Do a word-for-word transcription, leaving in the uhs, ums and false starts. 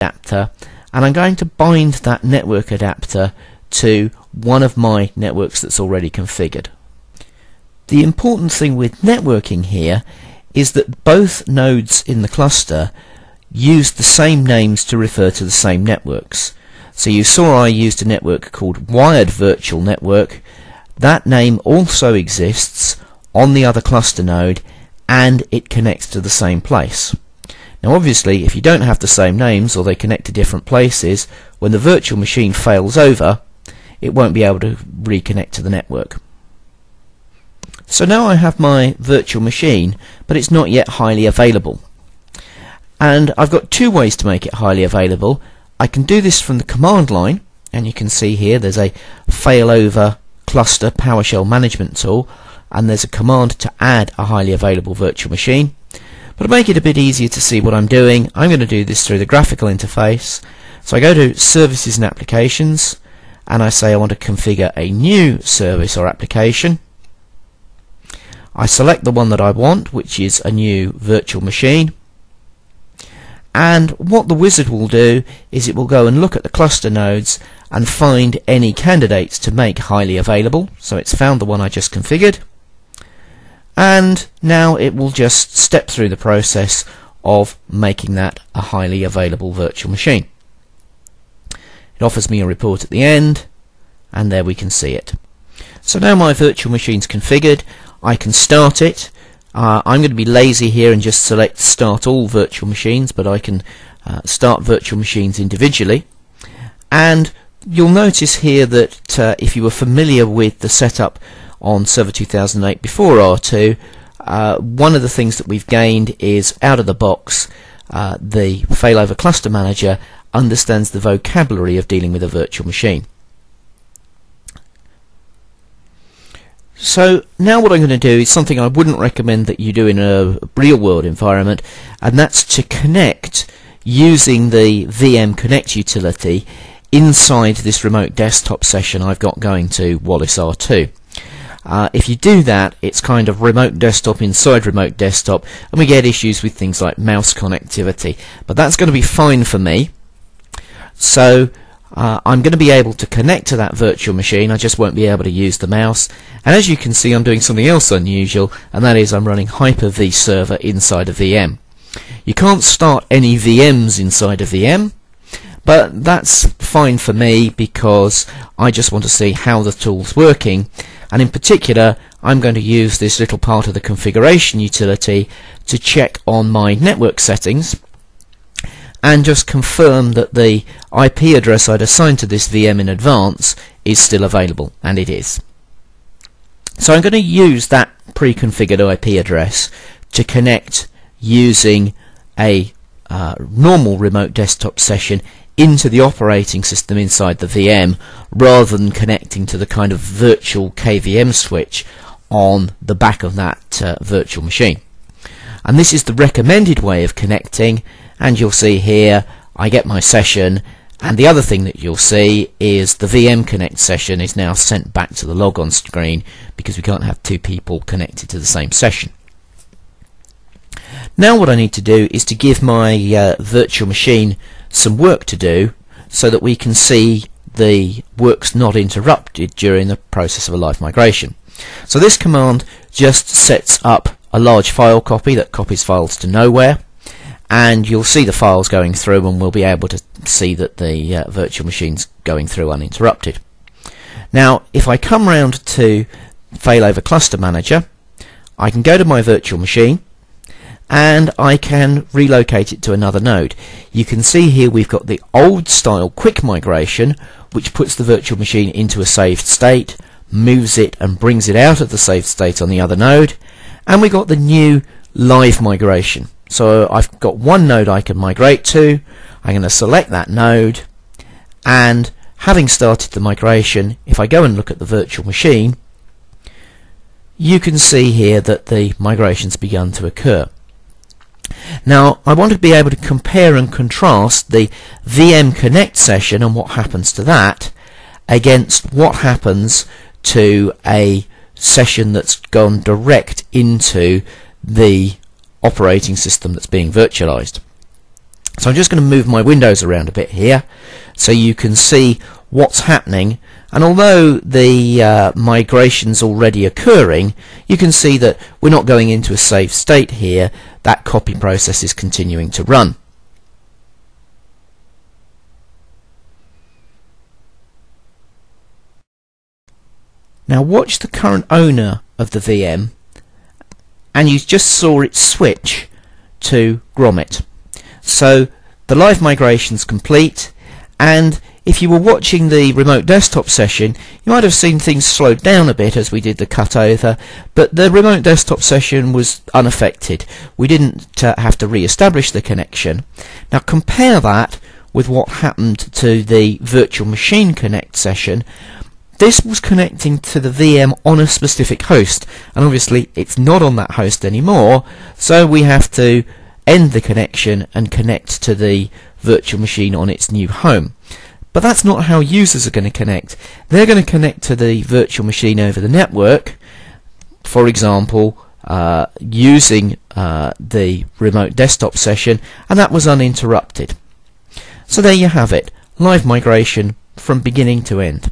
adapter, and I'm going to bind that network adapter to one of my networks that's already configured. The important thing with networking here is that both nodes in the cluster use the same names to refer to the same networks. So you saw I used a network called Wired Virtual Network. That name also exists on the other cluster node, and it connects to the same place. Now obviously if you don't have the same names, or they connect to different places, when the virtual machine fails over it won't be able to reconnect to the network. So now I have my virtual machine, but it's not yet highly available. And I've got two ways to make it highly available. I can do this from the command line, and you can see here there's a Failover Cluster PowerShell Management Tool, and there's a command to add a highly available virtual machine. But to make it a bit easier to see what I'm doing, I'm going to do this through the graphical interface. So I go to Services and Applications, and I say I want to configure a new service or application. I select the one that I want, which is a new virtual machine, and what the wizard will do is it will go and look at the cluster nodes and find any candidates to make highly available. So it's found the one I just configured, and now it will just step through the process of making that a highly available virtual machine. It offers me a report at the end, and there we can see it. So now my virtual machine's configured. I can start it. Uh, I'm going to be lazy here and just select start all virtual machines, but I can uh, start virtual machines individually. And you'll notice here that uh, if you were familiar with the setup on Server two thousand eight before R two, uh, one of the things that we've gained is out of the box uh, the Failover Cluster Manager understands the vocabulary of dealing with a virtual machine. So now what I'm going to do is something I wouldn't recommend that you do in a real world environment, and that's to connect using the V M Connect utility inside this remote desktop session I've got going to Wallis R two. Uh, if you do that, it's kind of remote desktop inside remote desktop, and we get issues with things like mouse connectivity, but that's going to be fine for me. So Uh, I'm going to be able to connect to that virtual machine, I just won't be able to use the mouse. And as you can see, I'm doing something else unusual, and that is I'm running Hyper-V server inside a V M. You can't start any V Ms inside a V M, but that's fine for me because I just want to see how the tool's working. And in particular, I'm going to use this little part of the configuration utility to check on my network settings and just confirm that the I P address I'd assigned to this V M in advance is still available, and it is. So I'm going to use that pre-configured I P address to connect using a uh, normal remote desktop session into the operating system inside the V M, rather than connecting to the kind of virtual K V M switch on the back of that uh, virtual machine. And this is the recommended way of connecting, and you'll see here I get my session, and the other thing that you'll see is the V M Connect session is now sent back to the logon screen because we can't have two people connected to the same session. Now what I need to do is to give my uh, virtual machine some work to do so that we can see the work's not interrupted during the process of a live migration. So this command just sets up a large file copy that copies files to nowhere, and you'll see the files going through, and we'll be able to see that the uh, virtual machine's going through uninterrupted. Now if I come round to Failover Cluster Manager, I can go to my virtual machine and I can relocate it to another node. You can see here we've got the old style quick migration, which puts the virtual machine into a saved state, moves it and brings it out of the saved state on the other node, and we got the new live migration. So I've got one node I can migrate to. I'm going to select that node, and having started the migration, if I go and look at the virtual machine, you can see here that the migration's begun to occur. Now I want to be able to compare and contrast the V M Connect session and what happens to that against what happens to a session that's gone direct into the operating system that's being virtualized. So I'm just going to move my windows around a bit here so you can see what's happening, and although the uh, migration's already occurring, you can see that we're not going into a safe state here. That copy process is continuing to run. Now watch the current owner of the V M, and you just saw it switch to Grommet. So the live migration's complete, and if you were watching the remote desktop session, you might have seen things slowed down a bit as we did the cutover, but the remote desktop session was unaffected. We didn't uh, have to re-establish the connection. Now compare that with what happened to the Virtual Machine Connect session. This was connecting to the V M on a specific host, and obviously it's not on that host anymore, so we have to end the connection and connect to the virtual machine on its new home. But that's not how users are going to connect. They're going to connect to the virtual machine over the network, for example, uh, using uh, the remote desktop session, and that was uninterrupted. So there you have it, live migration from beginning to end.